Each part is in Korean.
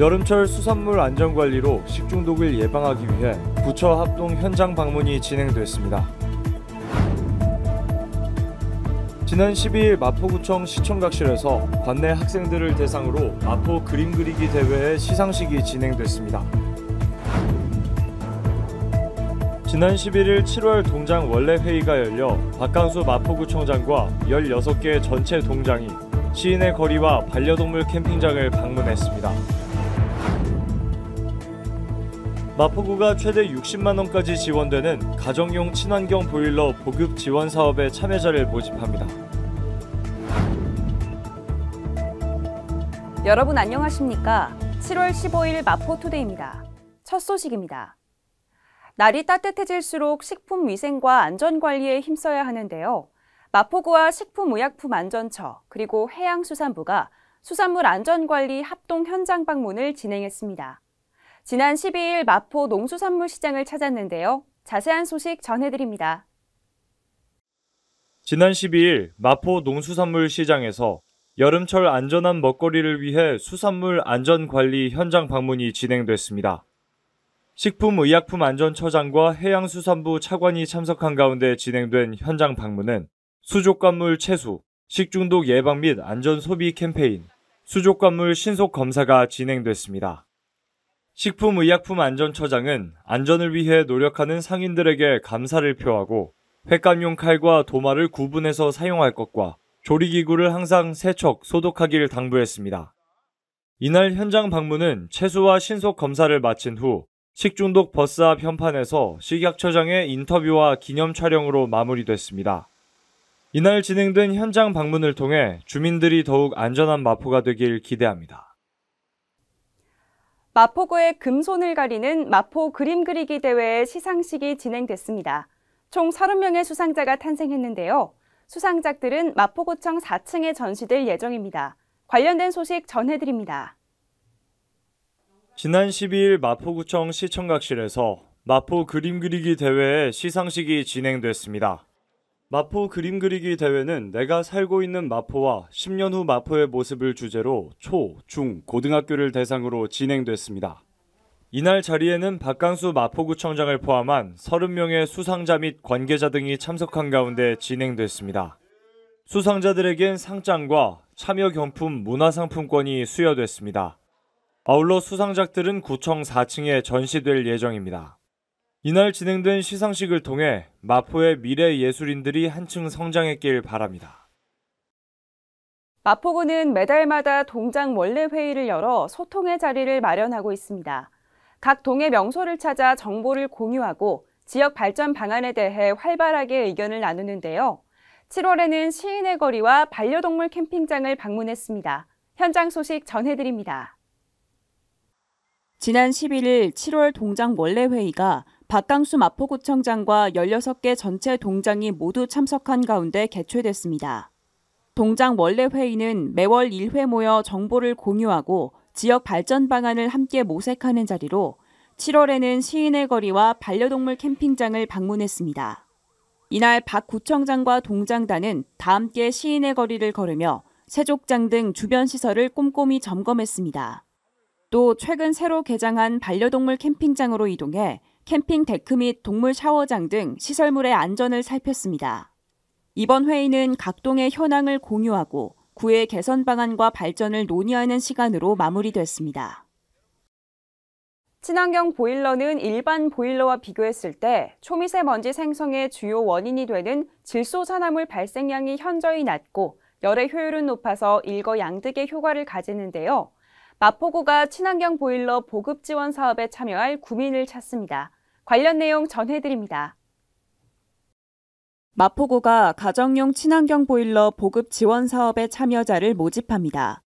여름철 수산물 안전관리로 식중독을 예방하기 위해 부처 합동 현장 방문이 진행됐습니다. 지난 12일 마포구청 시청각실에서 관내 학생들을 대상으로 마포 그림 그리기 대회의 시상식이 진행됐습니다. 지난 11일 7월 동장 원래회의가 열려 박강수 마포구청장과 16개 전체 동장이 시인의 거리와 반려동물 캠핑장을 방문했습니다. 마포구가 최대 60만원까지 지원되는 가정용 친환경 보일러 보급 지원 사업의 참여자를 모집합니다. 여러분 안녕하십니까? 7월 15일 마포투데이입니다. 첫 소식입니다. 날이 따뜻해질수록 식품 위생과 안전관리에 힘써야 하는데요. 마포구와 식품의약품안전처 그리고 해양수산부가 수산물 안전관리 합동 현장 방문을 진행했습니다. 지난 12일 마포 농수산물 시장을 찾았는데요. 자세한 소식 전해드립니다. 지난 12일 마포 농수산물 시장에서 여름철 안전한 먹거리를 위해 수산물 안전관리 현장 방문이 진행됐습니다. 식품의약품안전처장과 해양수산부 차관이 참석한 가운데 진행된 현장 방문은 수족관물 채수, 식중독 예방 및 안전 소비 캠페인, 수족관물 신속 검사가 진행됐습니다. 식품의약품안전처장은 안전을 위해 노력하는 상인들에게 감사를 표하고 횟감용 칼과 도마를 구분해서 사용할 것과 조리기구를 항상 세척, 소독하기를 당부했습니다. 이날 현장 방문은 채수와 신속 검사를 마친 후 식중독 버스 앞 현판에서 식약처장의 인터뷰와 기념 촬영으로 마무리됐습니다. 이날 진행된 현장 방문을 통해 주민들이 더욱 안전한 마포가 되길 기대합니다. 마포구의 금손을 가리는 마포 그림 그리기 대회의 시상식이 진행됐습니다. 총 30명의 수상자가 탄생했는데요. 수상작들은 마포구청 4층에 전시될 예정입니다. 관련된 소식 전해드립니다. 지난 12일 마포구청 시청각실에서 마포 그림 그리기 대회의 시상식이 진행됐습니다. 마포 그림 그리기 대회는 내가 살고 있는 마포와 10년 후 마포의 모습을 주제로 초, 중, 고등학교를 대상으로 진행됐습니다. 이날 자리에는 박강수 마포구청장을 포함한 30명의 수상자 및 관계자 등이 참석한 가운데 진행됐습니다. 수상자들에겐 상장과 참여 경품 문화상품권이 수여됐습니다. 아울러 수상작들은 구청 4층에 전시될 예정입니다. 이날 진행된 시상식을 통해 마포의 미래 예술인들이 한층 성장했길 바랍니다. 마포구는 매달마다 동장 원래회의를 열어 소통의 자리를 마련하고 있습니다. 각 동의 명소를 찾아 정보를 공유하고 지역 발전 방안에 대해 활발하게 의견을 나누는데요. 7월에는 시인의 거리와 반려동물 캠핑장을 방문했습니다. 현장 소식 전해드립니다. 지난 11일 7월 동장 원래회의가 박강수 마포구청장과 16개 전체 동장이 모두 참석한 가운데 개최됐습니다. 동장 원래회의는 매월 1회 모여 정보를 공유하고 지역 발전 방안을 함께 모색하는 자리로 7월에는 시인의 거리와 반려동물 캠핑장을 방문했습니다. 이날 박 구청장과 동장단은 다 함께 시인의 거리를 걸으며 세족장 등 주변 시설을 꼼꼼히 점검했습니다. 또 최근 새로 개장한 반려동물 캠핑장으로 이동해 캠핑 데크 및 동물 샤워장 등 시설물의 안전을 살폈습니다. 이번 회의는 각 동의 현황을 공유하고 구의 개선 방안과 발전을 논의하는 시간으로 마무리됐습니다. 친환경 보일러는 일반 보일러와 비교했을 때 초미세먼지 생성의 주요 원인이 되는 질소산화물 발생량이 현저히 낮고 열의 효율은 높아서 일거양득의 효과를 가지는데요. 마포구가 친환경 보일러 보급 지원 사업에 참여할 구민을 찾습니다. 관련 내용 전해드립니다. 마포구가 가정용 친환경 보일러 보급 지원 사업의 참여자를 모집합니다.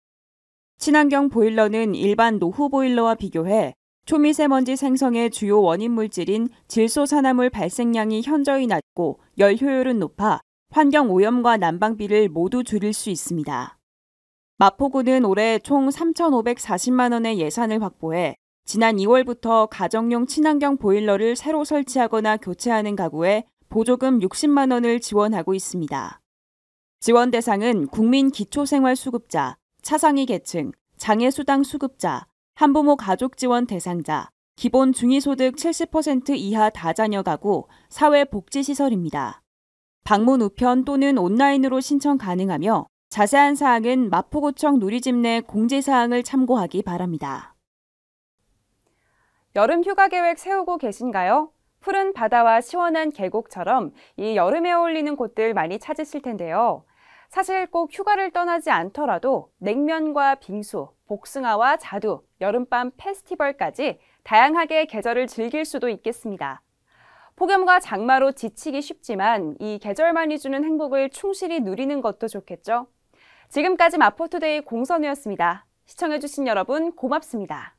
친환경 보일러는 일반 노후 보일러와 비교해 초미세먼지 생성의 주요 원인 물질인 질소산화물 발생량이 현저히 낮고 열 효율은 높아 환경 오염과 난방비를 모두 줄일 수 있습니다. 마포구는 올해 총 3,540만 원의 예산을 확보해 지난 2월부터 가정용 친환경 보일러를 새로 설치하거나 교체하는 가구에 보조금 60만 원을 지원하고 있습니다. 지원 대상은 국민 기초생활수급자, 차상위 계층, 장애수당 수급자, 한부모 가족 지원 대상자, 기본 중위소득 70% 이하 다자녀 가구, 사회복지시설입니다. 방문 우편 또는 온라인으로 신청 가능하며 자세한 사항은 마포구청 누리집 내 공지사항을 참고하기 바랍니다. 여름 휴가 계획 세우고 계신가요? 푸른 바다와 시원한 계곡처럼 이 여름에 어울리는 곳들 많이 찾으실 텐데요. 사실 꼭 휴가를 떠나지 않더라도 냉면과 빙수, 복숭아와 자두, 여름밤 페스티벌까지 다양하게 계절을 즐길 수도 있겠습니다. 폭염과 장마로 지치기 쉽지만 이 계절만이 주는 행복을 충실히 누리는 것도 좋겠죠? 지금까지 마포투데이 공선우였습니다. 시청해주신 여러분 고맙습니다.